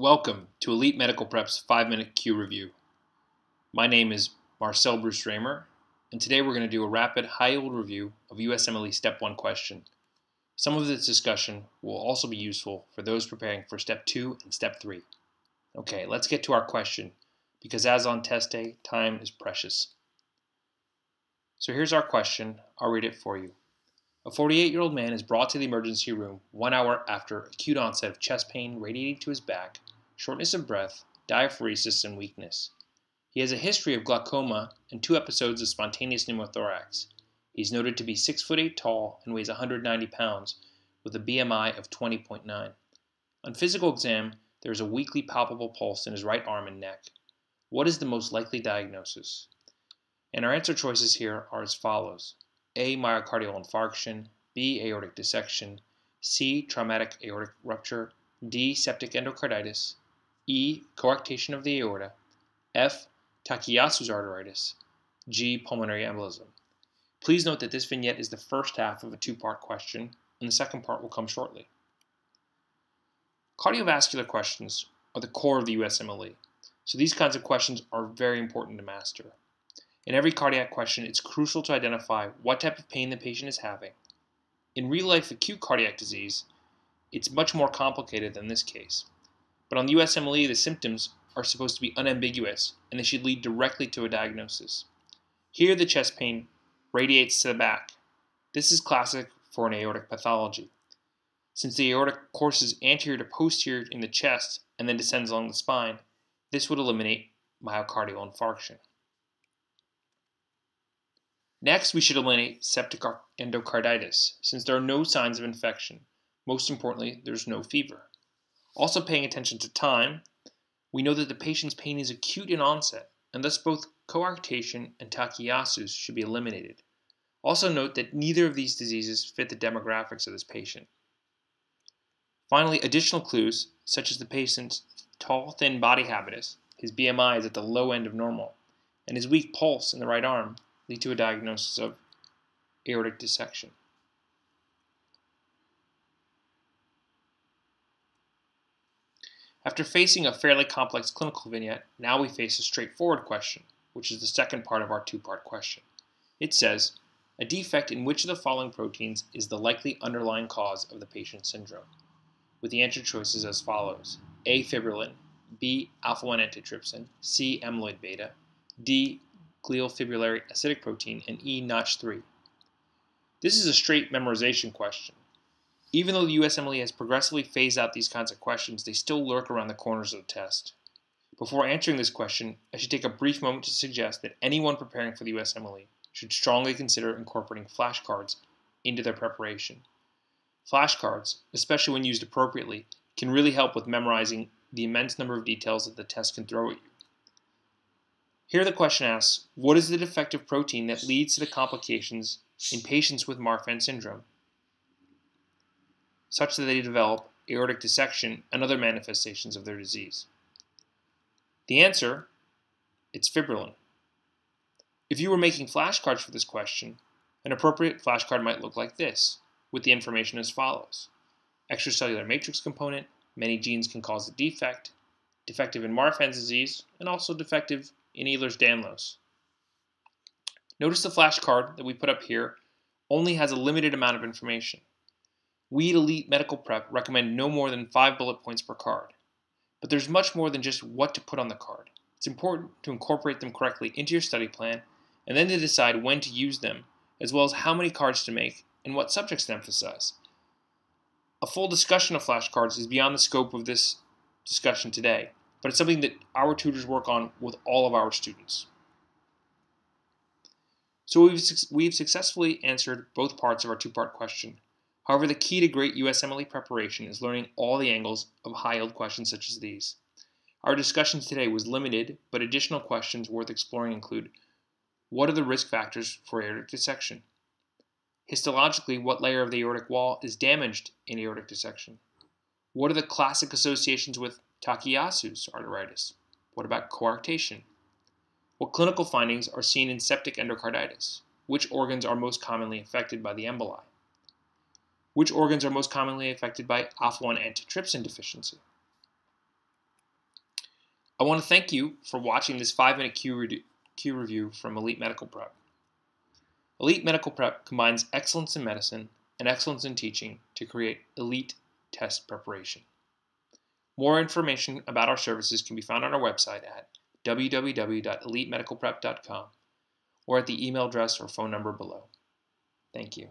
Welcome to Elite Medical Prep's 5-Minute Q Review. My name is Marcel Bruce-Ramer, and today we're going to do a rapid, high-yield review of USMLE Step 1 question. Some of this discussion will also be useful for those preparing for Step 2 and Step 3. Okay, let's get to our question, because as on test day, time is precious. So here's our question. I'll read it for you. A 48-year-old man is brought to the emergency room 1 hour after acute onset of chest pain radiating to his back, shortness of breath, diaphoresis, and weakness. He has a history of glaucoma and 2 episodes of spontaneous pneumothorax. He is noted to be 6'8" tall and weighs 190 pounds, with a BMI of 20.9. On physical exam, there is a weakly palpable pulse in his right arm and neck. What is the most likely diagnosis? And our answer choices here are as follows. A. Myocardial infarction. B. Aortic dissection. C. Traumatic aortic rupture. D. Septic endocarditis. E. Coarctation of the aorta. F. Takayasu's arteritis. G. Pulmonary embolism. Please note that this vignette is the first half of a 2-part question, and the second part will come shortly. Cardiovascular questions are the core of the USMLE, so these kinds of questions are very important to master. In every cardiac question, it's crucial to identify what type of pain the patient is having. In real-life acute cardiac disease, it's much more complicated than this case. But on the USMLE, the symptoms are supposed to be unambiguous, and they should lead directly to a diagnosis. Here, the chest pain radiates to the back. This is classic for an aortic pathology, since the aortic courses anterior to posterior in the chest and then descends along the spine. This would eliminate myocardial infarction. Next, we should eliminate septic endocarditis, since there are no signs of infection. Most importantly, there's no fever. Also paying attention to time, we know that the patient's pain is acute in onset, and thus both coarctation and Takayasu's should be eliminated. Also note that neither of these diseases fit the demographics of this patient. Finally, additional clues, such as the patient's tall, thin body habitus, his BMI is at the low end of normal, and his weak pulse in the right arm, lead to a diagnosis of aortic dissection. After facing a fairly complex clinical vignette, now we face a straightforward question, which is the second part of our 2-part question. It says, a defect in which of the following proteins is the likely underlying cause of the patient's syndrome? With the answer choices as follows. A. Fibrillin. B. Alpha-1 antitrypsin. C. Amyloid beta. D. Glial fibrillary acidic protein, and E. Notch 3. This is a straight memorization question. Even though the USMLE has progressively phased out these kinds of questions, they still lurk around the corners of the test. Before answering this question, I should take a brief moment to suggest that anyone preparing for the USMLE should strongly consider incorporating flashcards into their preparation. Flashcards, especially when used appropriately, can really help with memorizing the immense number of details that the test can throw at you. Here the question asks, what is the defective protein that leads to the complications in patients with Marfan syndrome, such that they develop aortic dissection and other manifestations of their disease? The answer, it's fibrillin. If you were making flashcards for this question, an appropriate flashcard might look like this, with the information as follows. Extracellular matrix component, many genes can cause a defect, defective in Marfan's disease, and also defective in Ehlers-Danlos. Notice the flashcard that we put up here only has a limited amount of information. We at Elite Medical Prep recommend no more than 5 bullet points per card. But there's much more than just what to put on the card. It's important to incorporate them correctly into your study plan and then to decide when to use them, as well as how many cards to make and what subjects to emphasize. A full discussion of flashcards is beyond the scope of this discussion today, but it's something that our tutors work on with all of our students. So we've successfully answered both parts of our 2-part question. However, the key to great USMLE preparation is learning all the angles of high-yield questions such as these. Our discussion today was limited, but additional questions worth exploring include, what are the risk factors for aortic dissection? Histologically, what layer of the aortic wall is damaged in aortic dissection? What are the classic associations with Takayasu's arteritis? What about coarctation? What clinical findings are seen in septic endocarditis? Which organs are most commonly affected by the emboli? Which organs are most commonly affected by alpha-1 antitrypsin deficiency? I want to thank you for watching this 5-minute Q review from Elite Medical Prep. Elite Medical Prep combines excellence in medicine and excellence in teaching to create elite test preparation. More information about our services can be found on our website at www.elitemedicalprep.com or at the email address or phone number below. Thank you.